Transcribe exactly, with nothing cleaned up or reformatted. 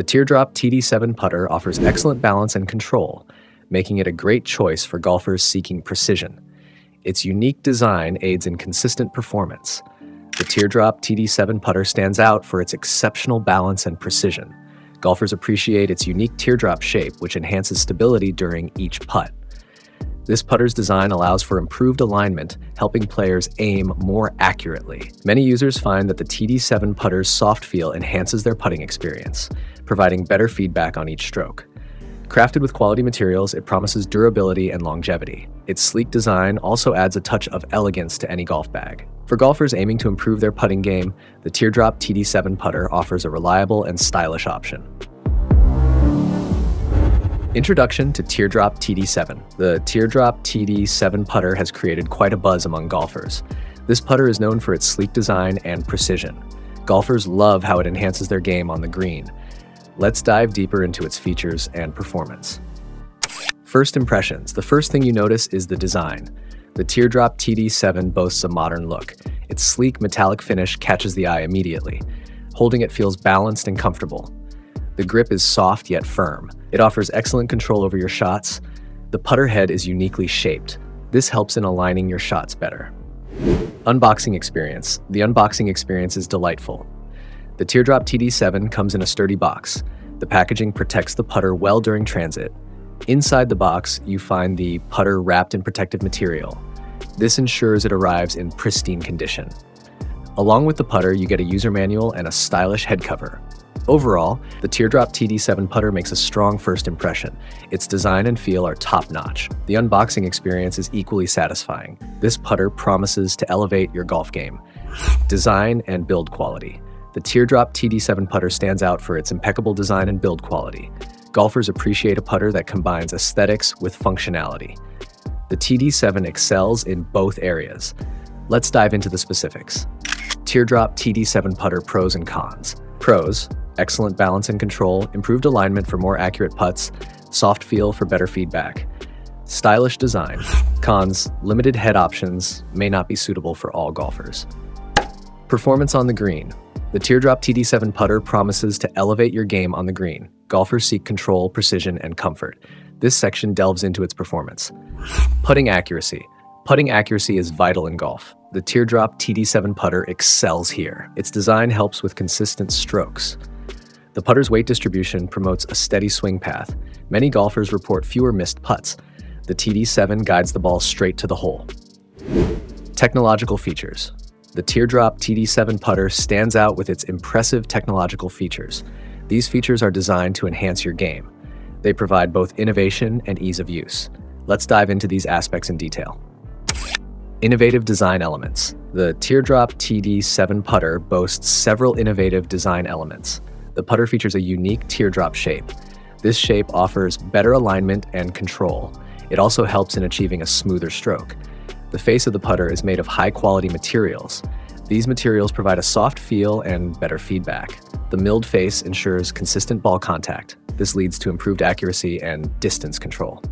The Teardrop T D seven putter offers excellent balance and control, making it a great choice for golfers seeking precision. Its unique design aids in consistent performance. The Teardrop T D seven putter stands out for its exceptional balance and precision. Golfers appreciate its unique teardrop shape, which enhances stability during each putt. This putter's design allows for improved alignment, helping players aim more accurately. Many users find that the T D seven putter's soft feel enhances their putting experience, providing better feedback on each stroke. Crafted with quality materials, it promises durability and longevity. Its sleek design also adds a touch of elegance to any golf bag. For golfers aiming to improve their putting game, the Teardrop T D seven putter offers a reliable and stylish option. Introduction to Teardrop T D seven. The Teardrop T D seven putter has created quite a buzz among golfers. This putter is known for its sleek design and precision. Golfers love how it enhances their game on the green. Let's dive deeper into its features and performance. First impressions. The first thing you notice is the design. The Teardrop T D seven boasts a modern look. Its sleek metallic finish catches the eye immediately. Holding it feels balanced and comfortable. The grip is soft yet firm. It offers excellent control over your shots. The putter head is uniquely shaped. This helps in aligning your shots better. Unboxing experience. The unboxing experience is delightful. The Teardrop T D seven comes in a sturdy box. The packaging protects the putter well during transit. Inside the box, you find the putter wrapped in protective material. This ensures it arrives in pristine condition. Along with the putter, you get a user manual and a stylish head cover. Overall, the Teardrop T D seven putter makes a strong first impression. Its design and feel are top-notch. The unboxing experience is equally satisfying. This putter promises to elevate your golf game. Design and build quality. The Teardrop T D seven putter stands out for its impeccable design and build quality. Golfers appreciate a putter that combines aesthetics with functionality. The T D seven excels in both areas. Let's dive into the specifics. Teardrop T D seven putter pros and cons. Pros: excellent balance and control, improved alignment for more accurate putts, soft feel for better feedback. Stylish design. Cons: limited head options, may not be suitable for all golfers. Performance on the green. The Teardrop T D seven putter promises to elevate your game on the green. Golfers seek control, precision, and comfort. This section delves into its performance. Putting accuracy. Putting accuracy is vital in golf. The Teardrop T D seven putter excels here. Its design helps with consistent strokes. The putter's weight distribution promotes a steady swing path. Many golfers report fewer missed putts. The T D seven guides the ball straight to the hole. Technological features. The Teardrop T D seven putter stands out with its impressive technological features. These features are designed to enhance your game. They provide both innovation and ease of use. Let's dive into these aspects in detail. Innovative design elements. The Teardrop T D seven putter boasts several innovative design elements. The putter features a unique teardrop shape. This shape offers better alignment and control. It also helps in achieving a smoother stroke. The face of the putter is made of high-quality materials. These materials provide a soft feel and better feedback. The milled face ensures consistent ball contact. This leads to improved accuracy and distance control.